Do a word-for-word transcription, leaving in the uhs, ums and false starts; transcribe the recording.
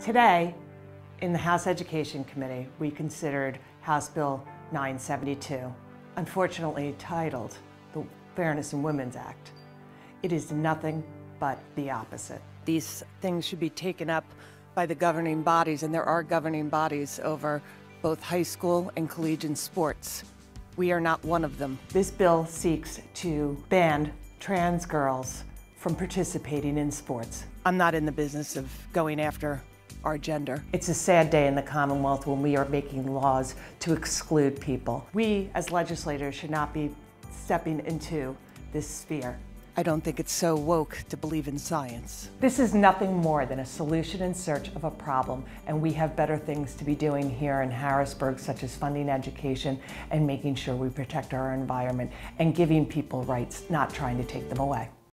Today, in the House Education Committee, we considered House Bill nine seventy-two, unfortunately titled the Fairness in Women's Act. It is nothing but the opposite. These things should be taken up by the governing bodies, and there are governing bodies over both high school and collegiate sports. We are not one of them. This bill seeks to ban trans girls from participating in sports. I'm not in the business of going after our gender. It's a sad day in the Commonwealth when we are making laws to exclude people. We, as legislators, should not be stepping into this sphere. I don't think it's so woke to believe in science. This is nothing more than a solution in search of a problem, and we have better things to be doing here in Harrisburg, such as funding education and making sure we protect our environment and giving people rights, not trying to take them away.